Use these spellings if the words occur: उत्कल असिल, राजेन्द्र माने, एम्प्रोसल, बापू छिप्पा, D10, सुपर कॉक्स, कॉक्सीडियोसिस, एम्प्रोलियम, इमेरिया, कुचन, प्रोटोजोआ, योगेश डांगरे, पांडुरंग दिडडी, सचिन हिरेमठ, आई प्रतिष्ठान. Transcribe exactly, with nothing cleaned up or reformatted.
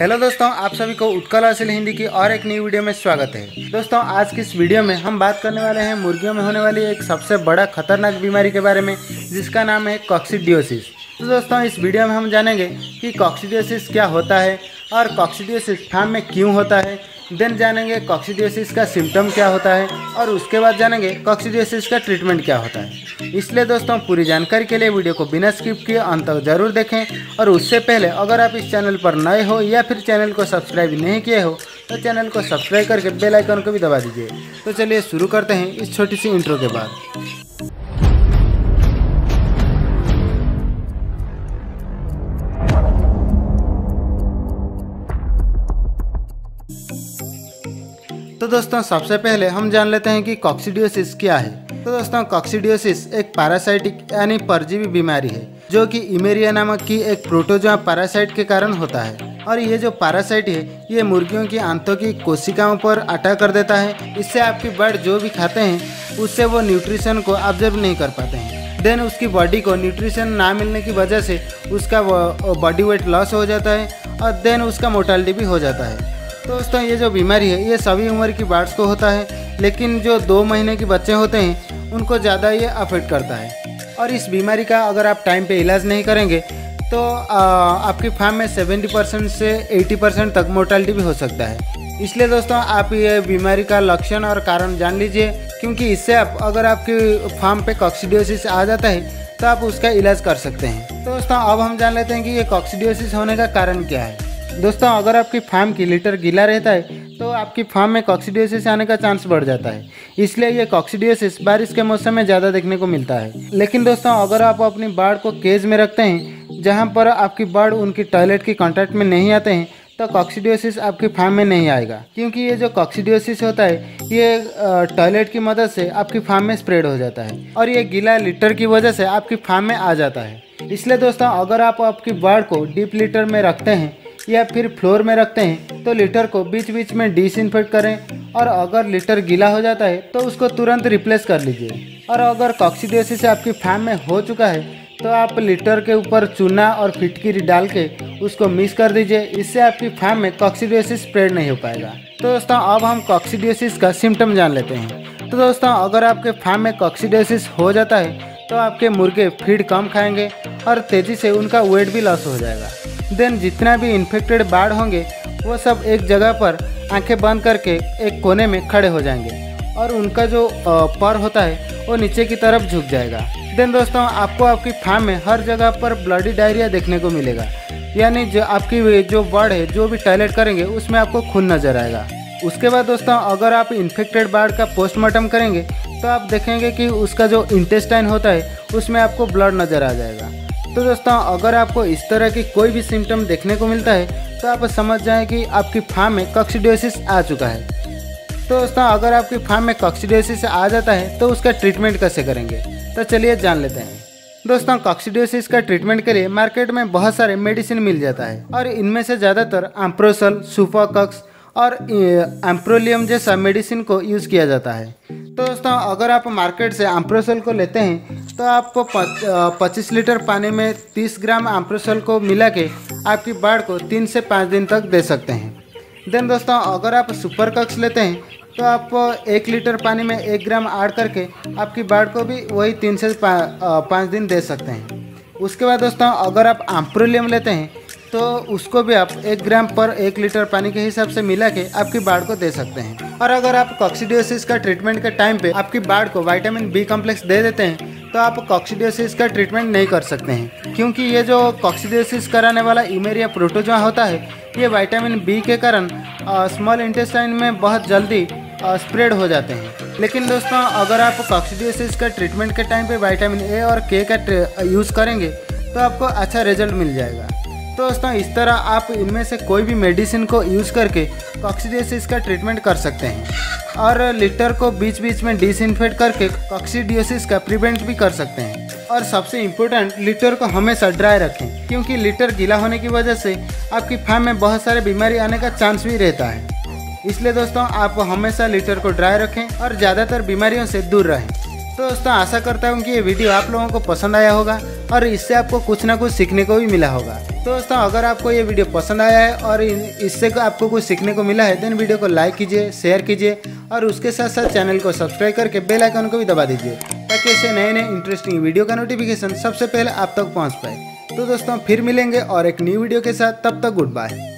Hello दोस्तों, आप सभी को उत्कल असिल हिंदी की और एक नई वीडियो में स्वागत है। दोस्तों, आज की इस वीडियो में हम बात करने वाले हैं मुर्गियों में होने वाली एक सबसे बड़ा खतरनाक बीमारी के बारे में, जिसका नाम है कॉक्सीडियोसिस। तो दोस्तों, इस वीडियो में हम जानेंगे कि कॉक्सीडियोसिस क्या होता है और कॉक्सीडियोसिस फार्म में क्यों होता है। देन जानेंगे कॉक्सीडियोसिस का सिम्टम क्या होता है और उसके बाद जानेंगे कॉक्सीडियोसिस का ट्रीटमेंट क्या होता है। इसलिए दोस्तों, पूरी जानकारी के लिए वीडियो को बिना स्किप किए अंत तक जरूर देखें। और उससे पहले अगर आप इस चैनल पर नए हो या फिर चैनल को सब्सक्राइब नहीं किए हो तो चैनल को सब्सक्राइब करके बेल आइकन को भी दबा दीजिए। तो चलिए शुरू करते हैं इस छोटी सी इंट्रो के बाद। तो दोस्तों, सबसे पहले हम जान लेते हैं कि कॉक्सीडियोसिस क्या है। तो दोस्तों, कॉक्सीडियोसिस एक पैरासाइटिक यानी परजीवी बीमारी है जो कि इमेरिया नामक की एक प्रोटोजोआ पैरासाइट के कारण होता है। और ये जो पैरासाइट है ये मुर्गियों की आंतों की कोशिकाओं पर अटैक कर देता है। इससे आपकी बर्ड जो भी खाते हैं उससे वो न्यूट्रिशन को ऑब्जर्व नहीं कर पाते हैं। देन उसकी बॉडी को न्यूट्रिशन ना मिलने की वजह से उसका बॉडी वेट लॉस हो जाता है और देन उसका मोर्टेलिटी भी हो जाता है। तो दोस्तों, ये जो बीमारी है ये सभी उम्र की बर्ड्स को होता है, लेकिन जो दो महीने के बच्चे होते हैं उनको ज़्यादा ये अफेक्ट करता है। और इस बीमारी का अगर आप टाइम पे इलाज नहीं करेंगे तो आ, आपकी फार्म में सत्तर परसेंट से अस्सी परसेंट तक मोर्टेलिटी भी हो सकता है। इसलिए दोस्तों, आप ये बीमारी का लक्षण और कारण जान लीजिए, क्योंकि इससे आप अगर आपकी फार्म पर कॉक्सीडियोसिस आ जाता है तो आप उसका इलाज कर सकते हैं। तो दोस्तों, अब हम जान लेते हैं कि ये कॉक्सीडियोसिस होने का कारण क्या है। दोस्तों, अगर आपकी फार्म की लीटर गीला रहता है तो आपकी फार्म में कॉक्सीडियोसिस आने का चांस बढ़ जाता है। इसलिए ये कॉक्सीडियोसिस बारिश के मौसम में ज़्यादा देखने को मिलता है। लेकिन दोस्तों, अगर आप अपनी बर्ड को केज में रखते हैं जहां पर आपकी बर्ड उनकी टॉयलेट के कॉन्टैक्ट में नहीं आते हैं तो कॉक्सीडियोसिस आपकी फार्म में नहीं आएगा, क्योंकि ये जो कॉक्सीडियोसिस होता है ये टॉयलेट की मदद से आपकी फार्म में स्प्रेड हो जाता है और ये गीला लीटर की वजह से आपकी फार्म में आ जाता है। इसलिए दोस्तों, अगर आप आपकी बर्ड को डीप लीटर में रखते हैं या फिर फ्लोर में रखते हैं तो लीटर को बीच बीच में डिसइंफेक्ट करें। और अगर लीटर गीला हो जाता है तो उसको तुरंत रिप्लेस कर लीजिए। और अगर कॉक्सीडियोसिस आपकी फार्म में हो चुका है तो आप लीटर के ऊपर चूना और फिटकिरी डाल के उसको मिक्स कर दीजिए। इससे आपकी फार्म में कॉक्सीडियोसिस स्प्रेड नहीं हो पाएगा। तो दोस्तों, अब हम कॉक्सीडियोसिस का सिम्टम जान लेते हैं। तो दोस्तों, अगर आपके फार्म में कॉक्सीडियोसिस हो जाता है तो आपके मुर्गे फीड कम खाएंगे और तेज़ी से उनका वेट भी लॉस हो जाएगा। देन जितना भी इन्फेक्टेड बर्ड होंगे वो सब एक जगह पर आंखें बंद करके एक कोने में खड़े हो जाएंगे और उनका जो पर होता है वो नीचे की तरफ झुक जाएगा। देन दोस्तों, आपको आपकी फार्म में हर जगह पर ब्लडी डायरिया देखने को मिलेगा, यानी जो आपकी जो बर्ड है जो भी टॉयलेट करेंगे उसमें आपको खून नजर आएगा। उसके बाद दोस्तों, अगर आप इन्फेक्टेड बर्ड का पोस्टमार्टम करेंगे तो आप देखेंगे कि उसका जो इंटेस्टाइन होता है उसमें आपको ब्लड नज़र आ जाएगा। तो दोस्तों, अगर आपको इस तरह की कोई भी सिम्टम देखने को मिलता है तो आप समझ जाएं कि आपकी फार्म में कॉक्सीडियोसिस आ चुका है। तो दोस्तों, अगर आपकी फार्म में कॉक्सीडियोसिस आ जाता है तो उसका ट्रीटमेंट कैसे करेंगे, तो चलिए जान लेते हैं। दोस्तों, कॉक्सीडियोसिस का ट्रीटमेंट के लिए मार्केट में बहुत सारे मेडिसिन मिल जाता है और इनमें से ज़्यादातर एम्प्रोसल, सुपर कॉक्स और एम्प्रोलियम जैसा मेडिसिन को यूज़ किया जाता है। तो दोस्तों, अगर आप मार्केट से एम्प्रोसल को लेते हैं तो आपको पच्चीस लीटर पानी में तीस ग्राम एम्प्रोसल को मिला के आपकी बर्ड को तीन से पाँच दिन तक दे सकते हैं। देन दोस्तों, अगर आप सुपर कॉक्स लेते हैं तो आप एक लीटर पानी में एक ग्राम ऐड करके आपकी बर्ड को भी वही तीन से पाँच दिन दे सकते हैं। उसके बाद दोस्तों, अगर आप एम्प्रोलियम लेते हैं तो उसको भी आप एक ग्राम पर एक लीटर पानी के हिसाब से मिला के आपकी बर्ड को दे सकते हैं। और अगर आप कॉक्सीडियोसिस का ट्रीटमेंट के टाइम पे आपकी बर्ड को विटामिन बी कॉम्प्लेक्स दे देते हैं तो आप कॉक्सीडियोसिस का ट्रीटमेंट नहीं कर सकते हैं, क्योंकि ये जो कॉक्सीडियोसिस कराने वाला इमेरिया प्रोटोजोआ होता है ये विटामिन बी के कारण स्मॉल इंटेस्टाइन में बहुत जल्दी स्प्रेड हो जाते हैं। लेकिन दोस्तों, अगर आप कॉक्सीडियोसिस का ट्रीटमेंट के टाइम पर विटामिन ए और के का यूज़ करेंगे तो आपको अच्छा रिजल्ट मिल जाएगा। तो दोस्तों, इस तरह आप इनमें से कोई भी मेडिसिन को यूज़ करके कॉक्सीडियोसिस का ट्रीटमेंट कर सकते हैं और लीटर को बीच बीच में डिसइंफेक्ट करके कॉक्सीडियोसिस का प्रिवेंट भी कर सकते हैं। और सबसे इम्पोर्टेंट, लीटर को हमेशा ड्राई रखें, क्योंकि लीटर गीला होने की वजह से आपकी फार्म में बहुत सारे बीमारी आने का चांस भी रहता है। इसलिए दोस्तों, आप हमेशा लीटर को ड्राई रखें और ज़्यादातर बीमारियों से दूर रहें। तो दोस्तों आशा करता हूँ कि ये वीडियो आप लोगों को पसंद आया होगा और इससे आपको कुछ ना कुछ सीखने को भी मिला होगा। तो दोस्तों अगर आपको ये वीडियो पसंद आया है और इससे आपको कुछ सीखने को मिला है देन वीडियो को लाइक कीजिए, शेयर कीजिए और उसके साथ साथ चैनल को सब्सक्राइब करके बेल आइकन को भी दबा दीजिए ताकि ऐसे नए नए इंटरेस्टिंग वीडियो का नोटिफिकेशन सबसे पहले आप तक पहुँच पाए। तो दोस्तों फिर मिलेंगे और एक न्यू वीडियो के साथ, तब तक गुड बाय।